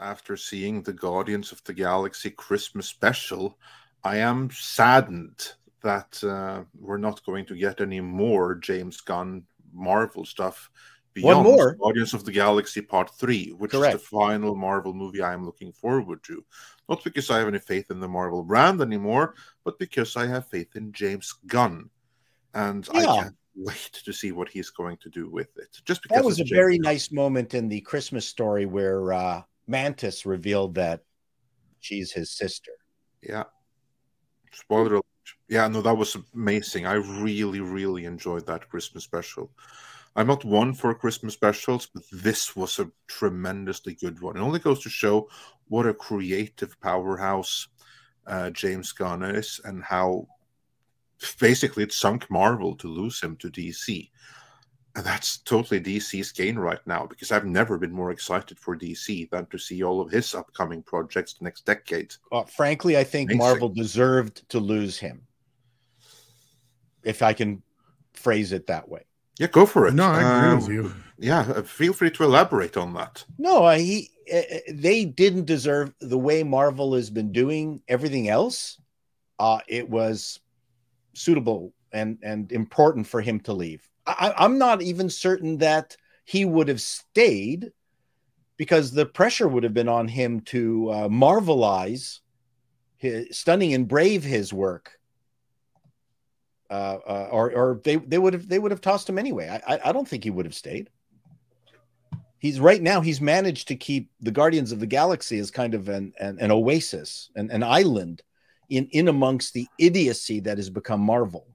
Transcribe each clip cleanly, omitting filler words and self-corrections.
After seeing the Guardians of the Galaxy Christmas special, I am saddened that we're not going to get any more James Gunn Marvel stuff beyond Guardians of the Galaxy Part 3, which is the final Marvel movie I am looking forward to. Not because I have any faith in the Marvel brand anymore, but because I have faith in James Gunn. And yeah. I can't wait to see what he's going to do with it. Just because that was a very nice moment in the Christmas story where Mantis revealed that she's his sister. Yeah. Spoiler alert. Yeah, no, that was amazing. I really, really enjoyed that Christmas special. I'm not one for Christmas specials, but this was a tremendously good one. It only goes to show what a creative powerhouse James Gunn is and how basically it sunk Marvel to lose him to DC. And that's totally DC's gain right now, because I've never been more excited for DC than to see all of his upcoming projects the next decade. Well, frankly, I think Marvel deserved to lose him, if I can phrase it that way. Yeah, go for it. No, I agree with you. Yeah, feel free to elaborate on that. No, they didn't deserve the way Marvel has been doing everything else. It was suitable and important for him to leave. I'm not even certain that he would have stayed, because the pressure would have been on him to marvelize his stunning and brave his work, or they would have tossed him anyway. I don't think he would have stayed. Right now he's managed to keep the Guardians of the Galaxy as kind of an oasis, an island in amongst the idiocy that has become Marvel.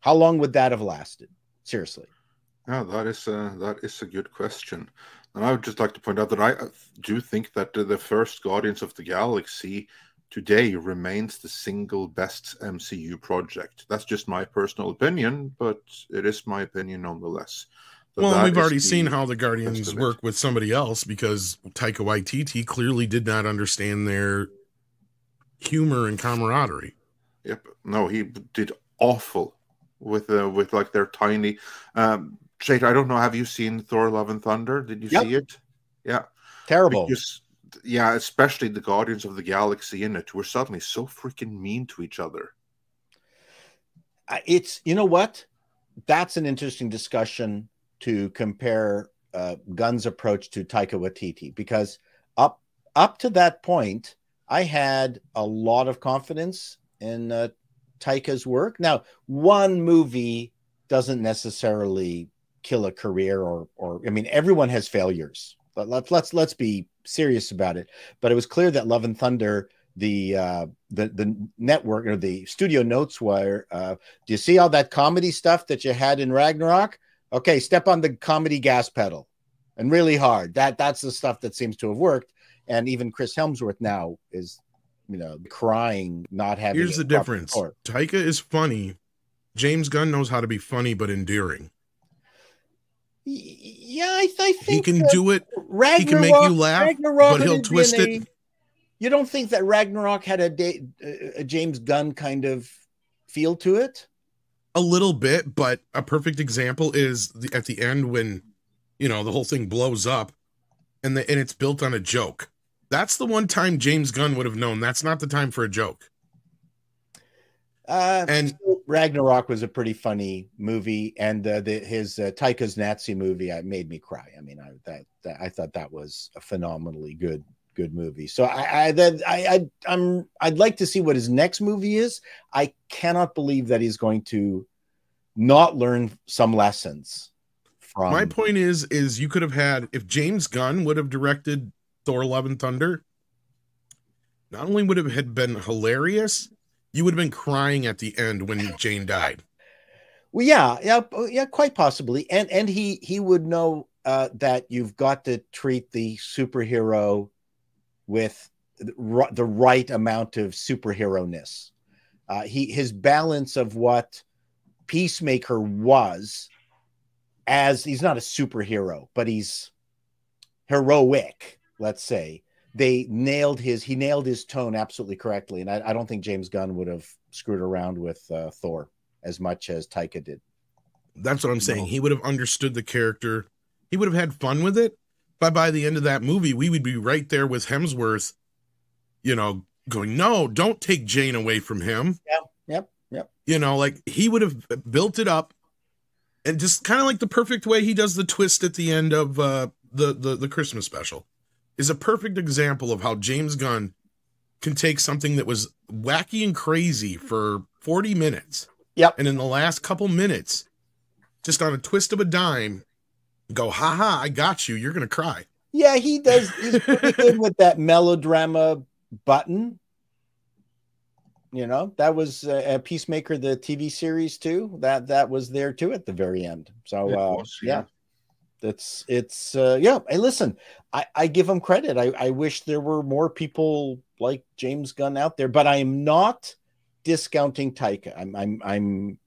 How long would that have lasted? Seriously. Yeah, that is a good question. And I would just like to point out that I do think that the first Guardians of the Galaxy today remains the single best MCU project. That's just my personal opinion, but it is my opinion nonetheless. So well, we've already seen how the Guardians work with somebody else, because Taika Waititi clearly did not understand their humor and camaraderie. Yep. No, he did awful with like their tiny Jade, I don't know, have you seen Thor Love and Thunder? Did you see it? Yeah. Terrible. Because, yeah, especially the Guardians of the Galaxy in it were suddenly so freaking mean to each other. It's, you know what? That's an interesting discussion to compare Gunn's approach to Taika Waititi, because up to that point, I had a lot of confidence in Taika's work. Now, one movie doesn't necessarily kill a career, or I mean, everyone has failures. But let's be serious about it. But it was clear that Love and Thunder, the network or the studio notes were, do you see all that comedy stuff that you had in Ragnarok? Okay, step on the comedy gas pedal, and really hard. That's the stuff that seems to have worked. And even Chris Hemsworth now is, you know, crying, not having. Here's the difference. Taika is funny. James Gunn knows how to be funny but endearing. Yeah, I think he can do it. Ragnarok, he can make you laugh, Ragnarok, but he'll twist it. You don't think that Ragnarok had a James Gunn kind of feel to it? A little bit, but a perfect example is at the end when, you know, the whole thing blows up, and it's built on a joke. That's the one time James Gunn would have known that's not the time for a joke. And Ragnarok was a pretty funny movie, and his Taika's Nazi movie made me cry. I mean, I thought that was a phenomenally good movie. So I'd like to see what his next movie is. I cannot believe that he's going to not learn some lessons from. My point is you could have had, if James Gunn would have directed Thor Love and Thunder, not only would it have been hilarious, you would have been crying at the end when Jane died. Well, yeah, quite possibly. And he would know that you've got to treat the superhero with the right amount of superhero-ness. His balance of what Peacemaker was, as he's not a superhero, but he's heroic. Let's say he nailed his tone absolutely correctly. And I don't think James Gunn would have screwed around with Thor as much as Taika did. That's what I'm saying. He would have understood the character. He would have had fun with it, But by the end of that movie, we would be right there with Hemsworth, you know, going, no, don't take Jane away from him. Yep. You know, like he would have built it up, and just kind of like the perfect way he does the twist at the end of the Christmas special is a perfect example of how James Gunn can take something that was wacky and crazy for 40 minutes. Yep. And in the last couple minutes, just on a twist of a dime, go, haha, I got you. You're going to cry. Yeah, he does. He's pretty good with that melodrama button. You know, that was a Peacemaker, the TV series too. That was there too at the very end. So yeah, yeah. Hey, listen, I give him credit. I wish there were more people like James Gunn out there, but I am not discounting Taika.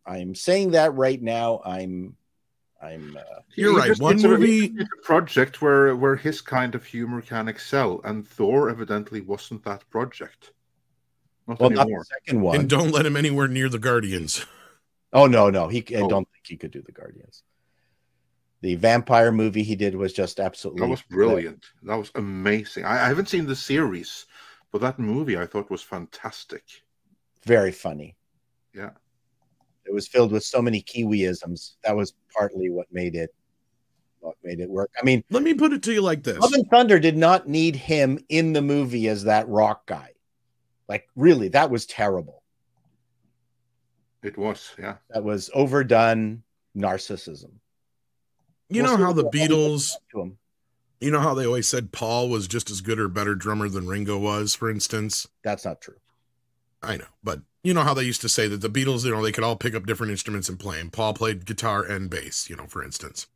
I'm saying that right now. You're right. One movie, a project where his kind of humor can excel, and Thor evidently wasn't that project. Not the second one. And don't let him anywhere near the Guardians. Oh, no. I don't think he could do the Guardians. The vampire movie he did was just absolutely... That was brilliant. That was amazing. I haven't seen the series, but that movie I thought was fantastic. Very funny. Yeah. It was filled with so many Kiwiisms. That was partly what made it work. I mean... Let me put it to you like this. Love and Thunder did not need him in the movie as that rock guy. Like, really, that was terrible. It was, yeah. That was overdone narcissism. You know how the Beatles, you know how they always said Paul was just as good or better drummer than Ringo was, for instance? That's not true. I know, but you know how they used to say that the Beatles, you know, they could all pick up different instruments and play. And Paul played guitar and bass, you know, for instance.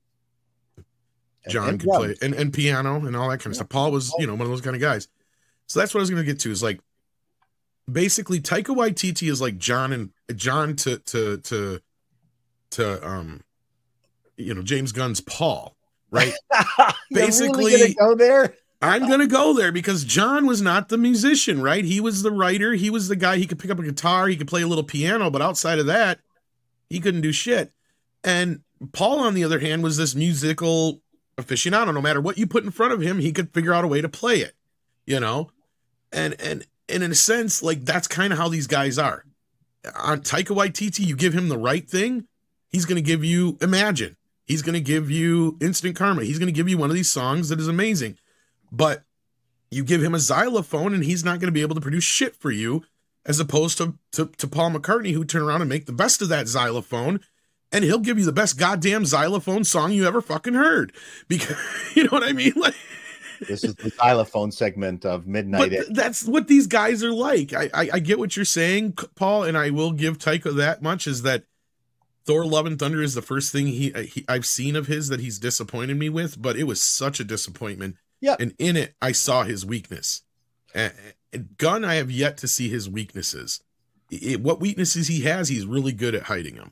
John could play and piano and all that kind of stuff. Paul was, you know, one of those kind of guys. So that's what I was going to get to is like, basically, Taika Waititi is like John to you know, James Gunn's Paul, right? Basically, you're really gonna go there? I'm gonna go there because John was not the musician, right? He was the writer. He was the guy. He could pick up a guitar. He could play a little piano, but outside of that, he couldn't do shit. And Paul, on the other hand, was this musical aficionado. No matter what you put in front of him, he could figure out a way to play it. You know, and in a sense, like, that's kind of how these guys are. On Taika Waititi, you give him the right thing, he's going to give you Imagine. He's going to give you Instant Karma. He's going to give you one of these songs that is amazing. But you give him a xylophone, and he's not going to be able to produce shit for you, as opposed to Paul McCartney, who turn around and make the best of that xylophone, and he'll give you the best goddamn xylophone song you ever fucking heard. Because, you know what I mean? Like... This is the xylophone segment of Midnight. But that's what these guys are like. I get what you're saying, Paul, and I will give Taika that much, is that Thor Love and Thunder is the first thing I've seen of his that he's disappointed me with, but it was such a disappointment. Yeah. And in it, I saw his weakness. And Gunn, I have yet to see his weaknesses. What weaknesses he has, he's really good at hiding them.